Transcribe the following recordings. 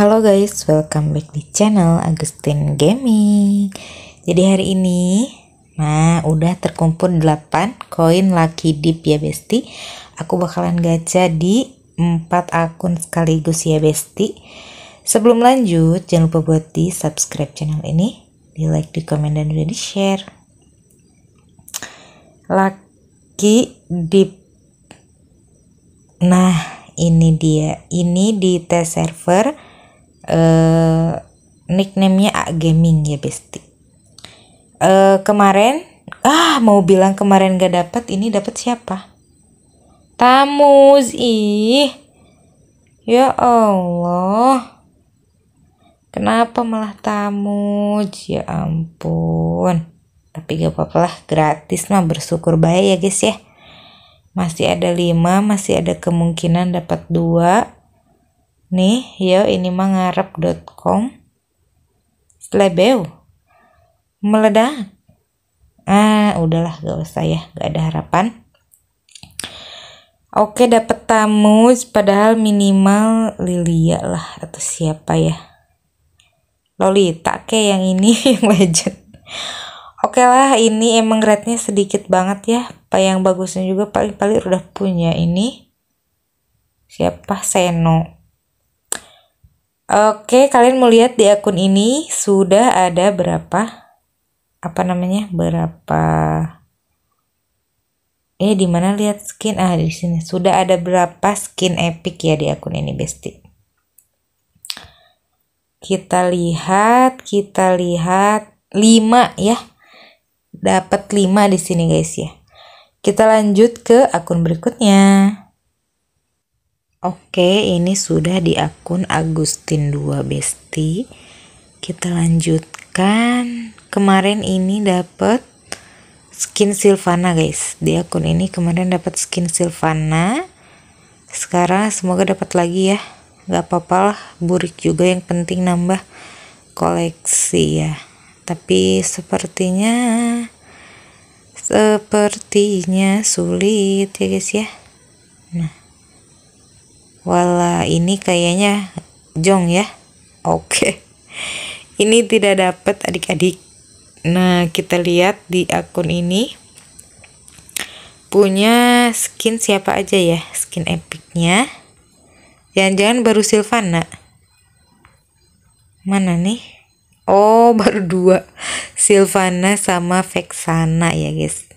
Halo guys, welcome back di channel Agustin Gaming. Jadi hari ini udah terkumpul 8 koin lucky dip ya besti. Aku bakalan gacha di 4 akun sekaligus ya besti. Sebelum lanjut, jangan lupa buat di subscribe channel ini, di like, di komen, dan udah di share. Lucky dip. Nah, ini dia. Ini di test server, nickname-nya Gaming ya besti. Kemarin mau bilang kemarin gak dapat, ini dapat siapa? Thamuz. Ih. Ya Allah. Kenapa malah Thamuz? Ya ampun. Tapi gak apa-apa lah, gratis mah, bersyukur baik ya guys ya. Masih ada 5, masih ada kemungkinan dapat 2. Nih, yo ini mah ngarep.com. Slebeu. Meledak. Udahlah, gak usah ya, gak ada harapan. Oke, dapet Thamuz, padahal minimal Lilia lah atau siapa ya? Lolita kayak yang ini yang legend. Oke lah, ini emang rate-nya sedikit banget ya. Yang bagusnya juga paling udah punya ini. Siapa? Seno. Oke, kalian mau lihat di akun ini sudah ada berapa? Berapa? Di mana lihat skin? Di sini sudah ada berapa skin epic ya di akun ini, besti. Kita lihat 5 ya. Dapat 5 di sini guys ya. Kita lanjut ke akun berikutnya. Oke, ini sudah di akun Agustin 2 besti. Kita lanjutkan. Kemarin ini dapat skin Silvana guys. Di akun ini kemarin dapat skin Silvana. Sekarang semoga dapat lagi ya. Gak apa-apa lah, burik juga, yang penting nambah koleksi ya. Tapi sepertinya sulit ya guys ya. Nah, wala ini kayaknya jong ya. Oke, ini tidak dapat adik-adik. Nah, kita lihat di akun ini punya skin siapa aja ya, skin epicnya. Jangan-jangan baru Silvana. Mana nih? Baru 2, Silvana sama Vexana ya guys.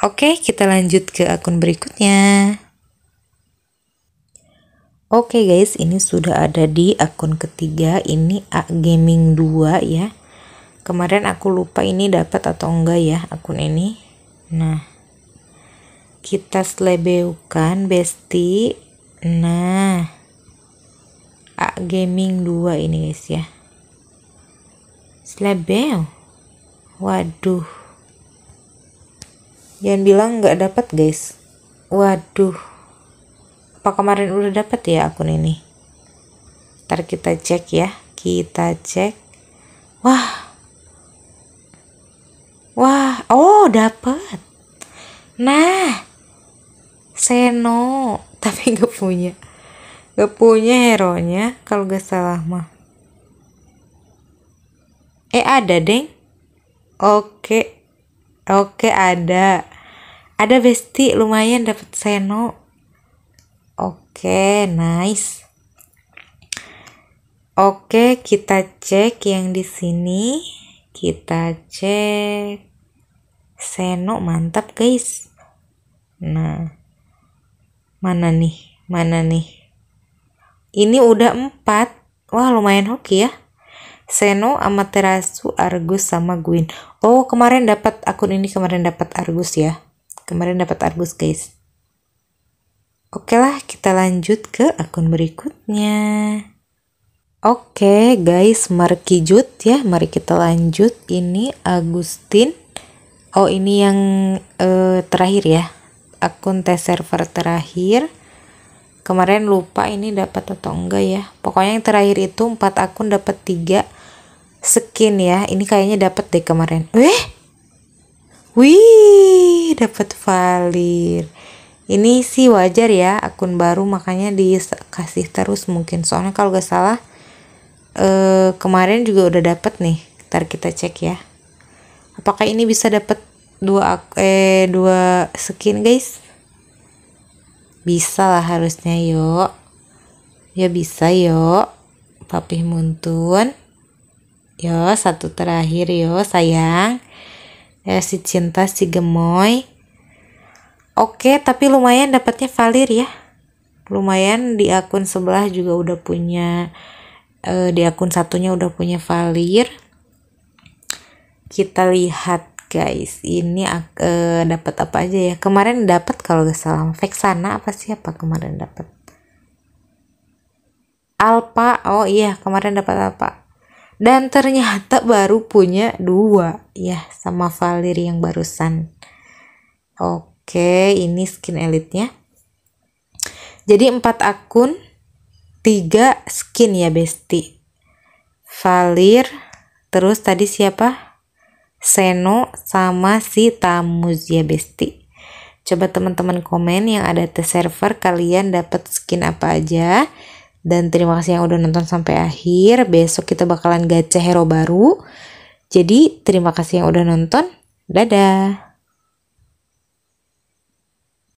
Oke, kita lanjut ke akun berikutnya. Oke guys, ini sudah ada di akun ketiga, ini Gaming 2 ya. Kemarin aku lupa ini dapat atau enggak ya akun ini. Nah, kita selebeukan besti. Nah, Gaming 2 ini guys ya. Slebel. Waduh. Jangan bilang nggak dapat, guys. Waduh. Apa kemarin udah dapat ya akun ini? Ntar kita cek ya. Kita cek. Wah, dapat. Nah. Seno, tapi nggak punya. Nggak punya hero-nya kalau nggak salah mah. Ada deng. Oke, ada besti, lumayan dapat Seno. Oke, nice. Oke, kita cek yang di sini. Kita cek Seno, mantap guys. Nah, mana nih, ini udah 4. Wah, lumayan hoki ya. Seno, Amaterasu, Argus, sama Gwyn. Kemarin dapat akun ini, kemarin dapat Argus ya. Kemarin dapat Argus guys. Oke lah, kita lanjut ke akun berikutnya. Oke guys, mari kita lanjut. Ini Agustin. Ini yang terakhir ya. Akun test server terakhir. Kemarin lupa ini dapat atau enggak ya. Pokoknya yang terakhir itu 4 akun dapat 3 skin ya. Ini kayaknya dapat deh kemarin. Wih, dapat Valir. Ini sih wajar ya, akun baru makanya dikasih terus mungkin. Soalnya kalau gak salah kemarin juga udah dapet nih. Ntar kita cek ya, apakah ini bisa dapet dua skin guys. Bisa lah harusnya, yuk. Ya bisa yuk, papih muntun. Yo satu terakhir yo sayang. Ya si cinta si gemoy. Oke, tapi lumayan dapatnya Valir ya. Lumayan di akun sebelah juga udah punya, di akun satunya udah punya Valir. Kita lihat guys, ini dapat apa aja ya? Kemarin dapat kalau gak salah Vexana apa siapa kemarin dapat? Alpha. Oh iya, kemarin dapat Alpha. Dan ternyata baru punya dua ya sama Valir yang barusan. Oke, ini skin elitnya. Jadi 4 akun 3 skin ya besti. Valir, terus tadi siapa? Seno sama si Thamuz ya besti. Coba teman-teman komen yang ada tes server kalian dapat skin apa aja. Dan terima kasih yang udah nonton sampai akhir. Besok kita bakalan gacha hero baru. Jadi terima kasih yang udah nonton. Dadah.